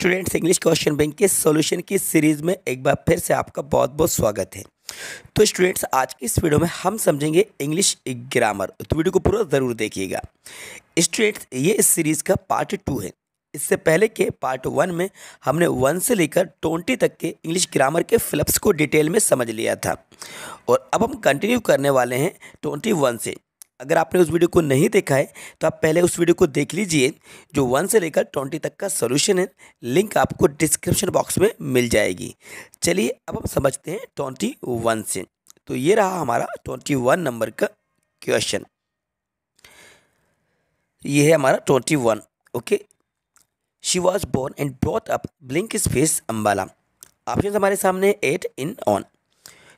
Students, English question bank के solution की series में एक बार फिर से आपका बहुत बहुत स्वागत है। तो स्टूडेंट्स, आज की इस वीडियो में हम समझेंगे इंग्लिश ग्रामर, तो वीडियो को पूरा ज़रूर देखिएगा। स्टूडेंट्स, ये इस सीरीज़ का पार्ट 2 है। इससे पहले के पार्ट 1 में हमने 1 से लेकर 20 तक के इंग्लिश ग्रामर के फ्लप्स को डिटेल में समझ लिया था और अब हम कंटिन्यू करने वाले हैं 21 से। अगर आपने उस वीडियो को नहीं देखा है तो आप पहले उस वीडियो को देख लीजिए, जो 1 से लेकर 20 तक का सॉल्यूशन है। लिंक आपको डिस्क्रिप्शन बॉक्स में मिल जाएगी। चलिए अब हम समझते हैं 21 से। तो ये रहा हमारा 21 नंबर का क्वेश्चन। ये है हमारा 21। Okay, she was born and brought up blank space Ambala. Option हमारे सामने 8 इन ऑन।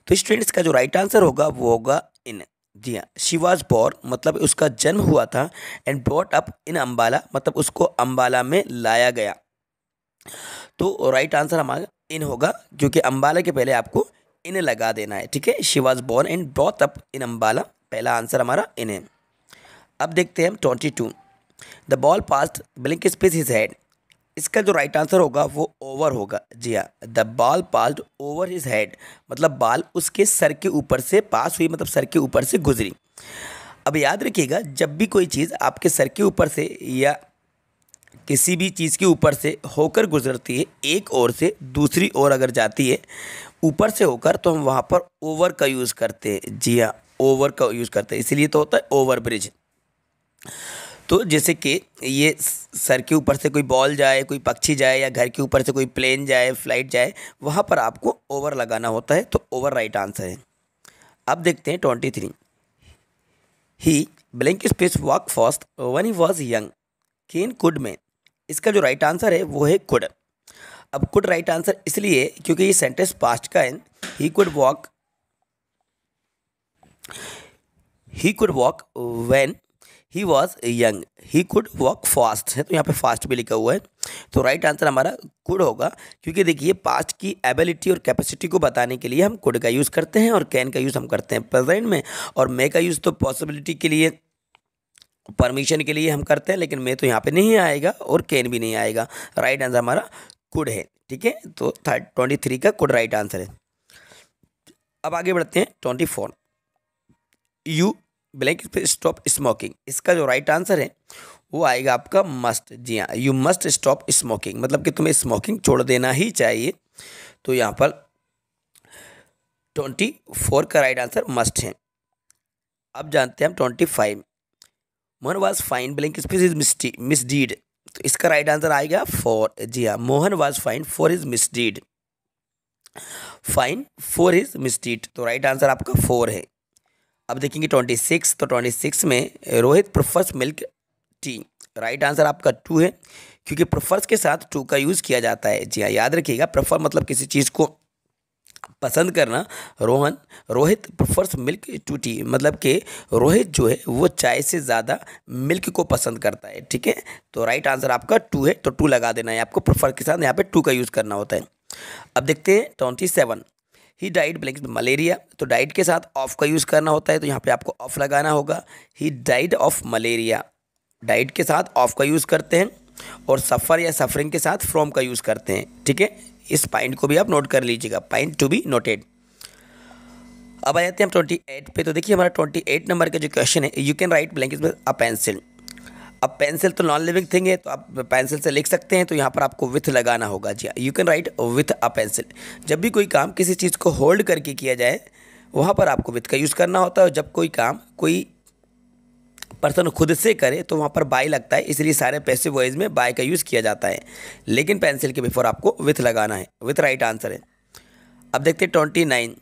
तो स्टूडेंट्स, का जो राइट आंसर होगा वो होगा इन। जी हाँ, शी वॉज बोर्न मतलब उसका जन्म हुआ था, and brought up in Ambala मतलब उसको अम्बाला में लाया गया। तो राइट आंसर हमारा इन होगा, क्योंकि अम्बाला के पहले आपको इन लगा देना है। ठीक है, she was born and brought up in Ambala, पहला आंसर हमारा इन है। अब देखते हैं हम 22। The ball past blank space his head. इसका जो राइट आंसर होगा वो ओवर होगा। जी हाँ, the ball passed over his head मतलब बाल उसके सर के ऊपर से पास हुई, मतलब सर के ऊपर से गुजरी। अब याद रखिएगा, जब भी कोई चीज़ आपके सर के ऊपर से या किसी भी चीज़ के ऊपर से होकर गुजरती है, एक ओर से दूसरी ओर अगर जाती है ऊपर से होकर, तो हम वहाँ पर ओवर का यूज़ करते हैं। जी हाँ, ओवर का यूज़ करते हैं, इसीलिए तो होता है ओवर ब्रिज। तो जैसे कि ये सर के ऊपर से कोई बॉल जाए, कोई पक्षी जाए, या घर के ऊपर से कोई प्लेन जाए, फ्लाइट जाए, वहाँ पर आपको ओवर लगाना होता है। तो ओवर राइट आंसर है। अब देखते हैं 23। He blank space walk fast when he was young can could में। इसका जो राइट आंसर है वो है कुड। अब कुड राइट आंसर इसलिए क्योंकि ये सेंटेंस पास्ट का है। He could walk when he was young, he could walk fast है, तो यहाँ पे फास्ट भी लिखा हुआ है। तो राइट आंसर हमारा कुड होगा, क्योंकि देखिए पास्ट की एबिलिटी और कैपेसिटी को बताने के लिए हम कुड का यूज़ करते हैं और कैन का यूज़ हम करते हैं प्रेजेंट में, और मे का यूज़ तो पॉसिबिलिटी के लिए, परमिशन के लिए हम करते हैं, लेकिन मे तो यहाँ पे नहीं आएगा और कैन भी नहीं आएगा। राइट आंसर हमारा कुड है। ठीक है, तो 23 का कुड राइट आंसर है। अब आगे बढ़ते हैं 24। You blank stop smoking. इसका जो राइट आंसर है वो आएगा आपका मस्ट। जी हाँ, यू मस्ट स्टॉप स्मोकिंग मतलब कि तुम्हें स्मोकिंग छोड़ देना ही चाहिए। तो यहाँ पर 24 का राइट आंसर मस्ट है। अब जानते हैं हम 25। Mohan was fine blank space his misdeed. तो इसका राइट आंसर आएगा 4। जी हाँ, Mohan was fine for his misdeed, fine for his misdeed. तो राइट आंसर आपका 4 है। अब देखेंगे 26। तो 26 में Rohit prefers milk tea. Right answer आपका 2 है, क्योंकि प्रेफर्स के साथ 2 का यूज़ किया जाता है। जी हाँ, याद रखिएगा, प्रेफर मतलब किसी चीज़ को पसंद करना। Rohit prefers milk to tea मतलब कि रोहित जो है वो चाय से ज़्यादा मिल्क को पसंद करता है। ठीक है, तो राइट आंसर आपका 2 है, तो 2 लगा देना है आपको। प्रेफर के साथ यहाँ पे 2 का यूज़ करना होता है। अब देखते हैं 27। He died blank malaria. तो डाइड के साथ ऑफ का यूज़ करना होता है, तो यहाँ पे आपको ऑफ लगाना होगा। He died of malaria, died के साथ ऑफ का यूज़ करते हैं, और सफ़र या सफरिंग के साथ फ्रॉम का यूज़ करते हैं। ठीक है, इस पॉइंट को भी आप नोट कर लीजिएगा, पॉइंट टू बी नोटेड। अब आ जाते हैं हम 28 पे। तो देखिए हमारा 28 नंबर का जो क्वेश्चन है, you can write blank with a pencil. अब पेंसिल तो नॉन लिविंग थिंग है, तो आप पेंसिल से लिख सकते हैं, तो यहाँ पर आपको विथ लगाना होगा। जी, you can write with a pencil. जब भी कोई काम किसी चीज़ को होल्ड करके किया जाए, वहाँ पर आपको विथ का यूज़ करना होता है, और जब कोई काम कोई पर्सन खुद से करे तो वहाँ पर बाय लगता है, इसलिए सारे पैसिव वॉइस में बाय का यूज़ किया जाता है, लेकिन पेंसिल के बिफोर आपको विथ लगाना है। विथ राइट आंसर है। अब देखते हैं 29।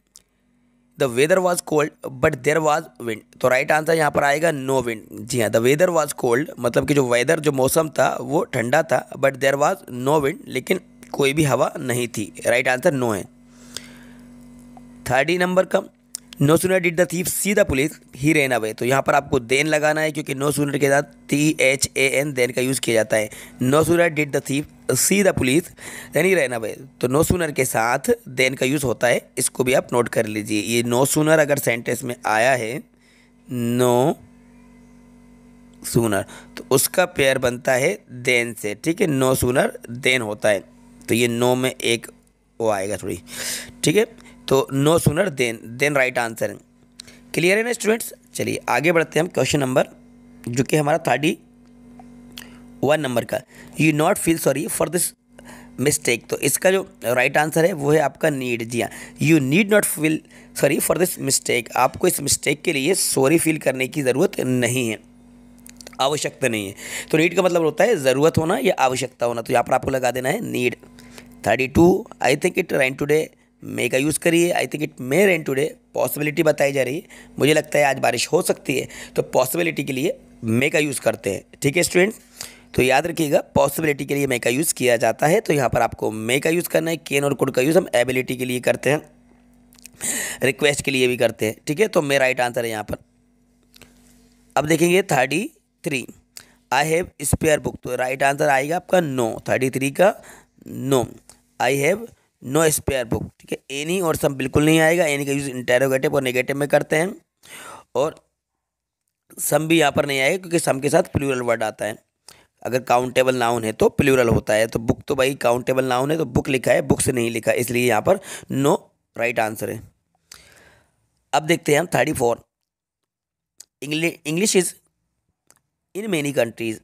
The weather was cold but there was wind. तो राइट आंसर यहाँ पर आएगा नो विंड। जी हाँ, द वेदर वॉज कोल्ड मतलब कि जो वेदर, जो मौसम था वो ठंडा था, but there was no wind लेकिन कोई भी हवा नहीं थी। राइट आंसर नो है। 30 नंबर का no sooner did the thief see the police he ran away. तो यहाँ पर आपको देन लगाना है, क्योंकि नो सूनर के साथ THAN देन का यूज़ किया जाता है। No sooner did the thief see the police then he ran away, तो नो सूनर के साथ देन का यूज़ होता है। इसको भी आप नोट कर लीजिए, ये नो सूनर अगर सेंटेंस में आया है, नो सूनर, तो उसका पेयर बनता है देन से। ठीक है, नो सूनर देन होता है, तो ये नो में एक वो आएगा थोड़ी। ठीक है, तो no sooner then, then right answer है। क्लियर है ना स्टूडेंट्स? चलिए आगे बढ़ते हैं हम क्वेश्चन नंबर जो कि हमारा 31 नंबर का, you not feel sorry for this mistake, तो इसका जो राइट आंसर है वो है आपका नीड। जी हाँ, you need not feel sorry for this mistake, आपको इस मिस्टेक के लिए सॉरी फील करने की ज़रूरत नहीं है, आवश्यकता नहीं है। तो नीड का मतलब होता है ज़रूरत होना या आवश्यकता होना, तो यहाँ पर आपको लगा देना है need. 32, I think it rain today, may का यूज़ करिए, I think it may rain today, possibility बताई जा रही है, मुझे लगता है आज बारिश हो सकती है, तो पॉसिबिलिटी के लिए मे का यूज़ करते हैं। ठीक है स्टूडेंट, तो याद रखिएगा पॉसिबिलिटी के लिए मे का यूज़ किया जाता है, तो यहाँ पर आपको मे का यूज़ करना है। कैन और कुड का यूज़ हम एबिलिटी के लिए करते हैं, रिक्वेस्ट के लिए भी करते हैं। ठीक है, तो मे राइट आंसर है यहाँ पर। अब देखेंगे 33, आई हैव स्पेयर बुक, तो राइट आंसर आएगा आपका नो। 33 का no, I have no spare book. ठीक है, एनी और सम बिल्कुल नहीं आएगा, एनी का यूज़ इंटेरोगेटिव और नेगेटिव में करते हैं, और सम भी यहाँ पर नहीं आएगा क्योंकि सम के साथ प्लूरल वर्ड आता है। अगर काउंटेबल नाउन है तो प्लूरल होता है, तो बुक तो भाई काउंटेबल नाउन है, तो बुक लिखा है, बुक्स नहीं लिखा, इसलिए यहाँ पर नो राइट आंसर है। अब देखते हैं हम 34, English is in many countries,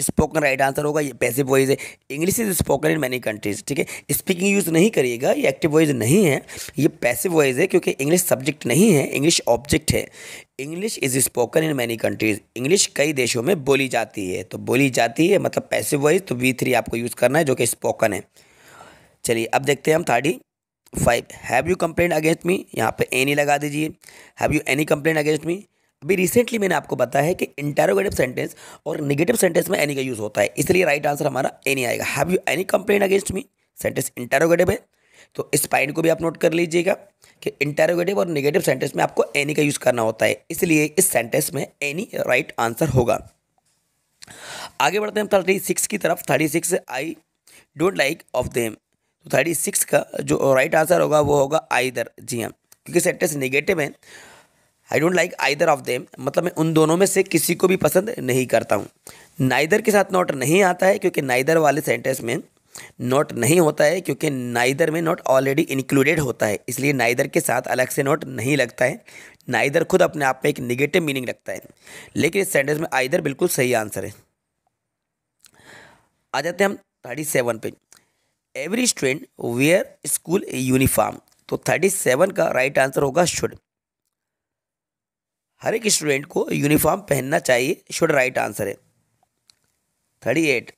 spoken right answer होगा, ये पैसिव वॉइस है, English is spoken in many countries. ठीक है, स्पीकिंग यूज़ नहीं करिएगा, ये एक्टिव वॉइस नहीं है, ये पैसिव वॉइस है, क्योंकि इंग्लिश सब्जेक्ट नहीं है, इंग्लिश ऑब्जेक्ट है। English is spoken in many countries, English कई देशों में बोली जाती है, तो बोली जाती है मतलब पैसिव वॉइस, तो V3 आपको यूज़ करना है जो कि स्पोकन है। चलिए अब देखते हैं हम 35, have you complaint against me, यहाँ पर एनी लगा दीजिए, have you any complaint against me. अभी रिसेंटली मैंने आपको बताया है कि इंटेरोगेटिव सेंटेंस और नेगेटिव सेंटेंस में एनी का यूज़ होता है, इसलिए राइट आंसर हमारा एनी आएगा। Have you any complaint against me, sentence interrogative है, तो इस पॉइंट को भी आप नोट कर लीजिएगा कि इंटेरोगेटिव और नेगेटिव सेंटेंस में आपको एनी का यूज़ करना होता है, इसलिए इस सेंटेंस में एनी राइट आंसर होगा। आगे बढ़ते हैं 36 की तरफ। 36, I don't like of them, तो 36 का जो राइट आंसर होगा वो होगा आइदर। जी हाँ, क्योंकि सेंटेंस नेगेटिव है, I don't like either of them, मतलब मैं उन दोनों में से किसी को भी पसंद नहीं करता हूँ। नाइदर के साथ नॉट नहीं आता है, क्योंकि नाइदर वाले सेंटेंस में नॉट नहीं होता है, क्योंकि नाइदर में नॉट ऑलरेडी इंक्लूडेड होता है, इसलिए नाइदर के साथ अलग से नॉट नहीं लगता है। नाइदर खुद अपने आप में एक निगेटिव मीनिंग रखता है, लेकिन इस सेंटेंस में आइदर बिल्कुल सही आंसर है। आ जाते हैं हम 37 पे, every student wear school uniform, तो 37 का राइट आंसर होगा शुड, हर एक स्टूडेंट को यूनिफॉर्म पहनना चाहिए, शुड राइट आंसर है। 38,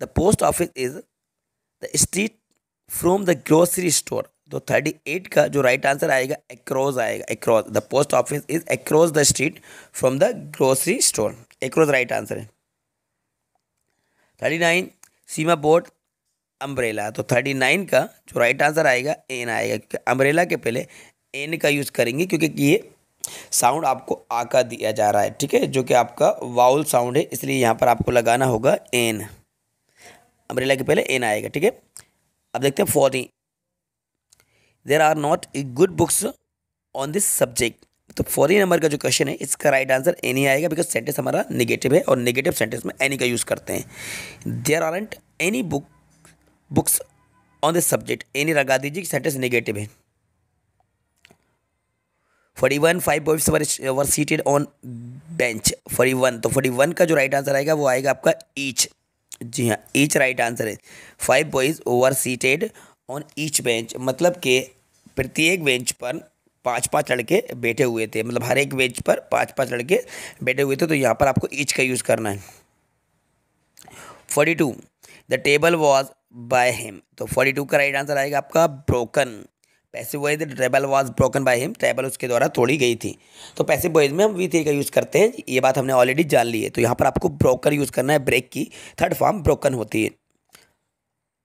the post office is the street from the grocery store, तो 38 का जो राइट आंसर आएगा अक्रॉस आएगा, across, the post office is across the street from the grocery store, across right answer है। 39, सीमा board umbrella, तो 39 का जो राइट आंसर आएगा एन आएगा, क्योंकि अम्ब्रेला के पहले एन का यूज़ करेंगे, क्योंकि ये साउंड आपको आ का दिया जा रहा है। ठीक है, जो कि आपका वाउल साउंड है, इसलिए यहाँ पर आपको लगाना होगा एन, अम्ब्रेला के पहले एन आएगा। ठीक है, अब देखते हैं 40, there are not good books on this subject, तो 40 नंबर का जो क्वेश्चन है इसका राइट आंसर एन ही आएगा, बिकॉज सेंटेंस हमारा नेगेटिव है और नेगेटिव सेंटेंस में एनी का यूज़ करते हैं। There aren't any books on this subject, any लगा दीजिए कि सेंटेंस नेगेटिव है। 41, 5 boys were seated on bench, 41, तो 41 का जो राइट आंसर आएगा वो आएगा आपका ईच। जी हाँ, ईच राइट आंसर है। 5 boys were seated on each bench, मतलब के प्रत्येक बेंच पर 5-5 लड़के बैठे हुए थे, मतलब हर एक बेंच पर 5-5 लड़के बैठे हुए थे, तो यहाँ पर आपको ईच का यूज़ करना है। 42, the table was by him, तो 42 का राइट आंसर आएगा आपका broken, passive voice, the table was broken by him, table उसके द्वारा तोड़ी गई थी, तो पैसिव वॉइस में हम V3 का यूज़ करते हैं, ये बात हमने ऑलरेडी जान ली है, तो यहाँ पर आपको ब्रोकन यूज़ करना है, ब्रेक की थर्ड फॉर्म ब्रोकन होती है।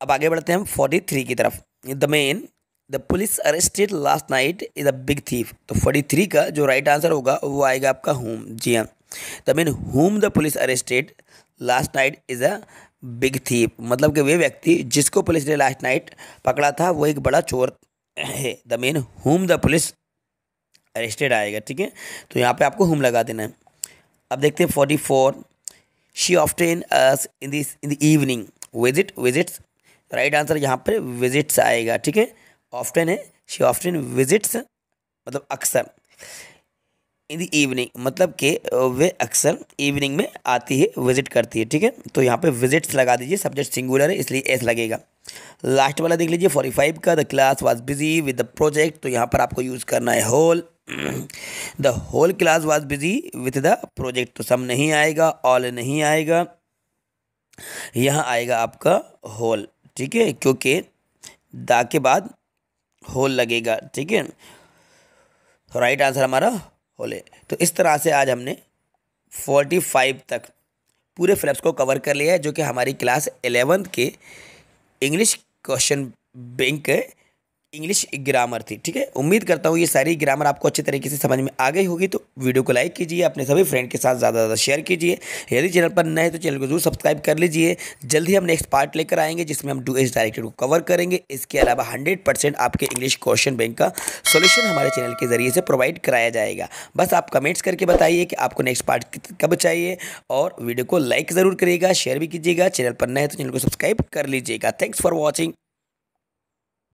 अब आगे बढ़ते हैं हम 43 की तरफ, the man the police arrested last night is a big thief, तो 43 का जो राइट आंसर होगा वो आएगा आपका होम। जी हाँ, the man whom the police arrested last night is a big thief, मतलब कि वे व्यक्ति जिसको पुलिस ने लास्ट नाइट पकड़ा था वो एक बड़ा चोर है। The man whom the police arrested आएगा। ठीक है, तो यहाँ पे आपको होम लगा देना है। अब देखते हैं 44, she often us in the evening, visits, right answer यहाँ पर विजिट्स आएगा, ठीक है, ऑफ्टेन है, शी ऑफ्टेन विजिट्स मतलब अक्सर, इन द इवनिंग मतलब के वे अक्सर इवनिंग में आती है, विजिट करती है, ठीक है, तो यहाँ पे विजिट्स लगा दीजिए, सब्जेक्ट सिंगुलर है इसलिए एस लगेगा। लास्ट वाला देख लीजिए 45 का, the class was busy with the project, तो यहाँ पर आपको यूज़ करना है whole, the whole class was busy with the project, तो सब नहीं आएगा, ऑल नहीं आएगा, यहाँ आएगा आपका होल, ठीक है, क्योंकि द के बाद होल लगेगा, ठीक है, राइट आंसर हमारा होल है। तो इस तरह से आज हमने 45 तक पूरे फ्लैप्स को कवर कर लिया है, जो कि हमारी क्लास 11th के इंग्लिश क्वेश्चन बैंक के इंग्लिश ग्रामर थी, ठीक है। उम्मीद करता हूँ ये सारी ग्रामर आपको अच्छे तरीके से समझ में आ गई होगी। तो वीडियो को लाइक कीजिए, अपने सभी फ्रेंड के साथ ज़्यादा से ज़्यादा शेयर कीजिए, यदि चैनल पर नए हैं तो चैनल को जरूर सब्सक्राइब कर लीजिए। जल्द ही हम नेक्स्ट पार्ट लेकर आएंगे जिसमें हम डू एस डायरेक्टेड को कवर करेंगे। इसके अलावा 100% आपके इंग्लिश क्वेश्चन बैंक का सोल्यूशन हमारे चैनल के ज़रिए से प्रोवाइड कराया जाएगा। बस आप कमेंट्स करके बताइए कि आपको नेक्स्ट पार्ट कब चाहिए, और वीडियो को लाइक ज़रूर करिएगा, शेयर भी कीजिएगा, चैनल पर नए हैं तो चैनल को सब्सक्राइब कर लीजिएगा। Thanks for watching.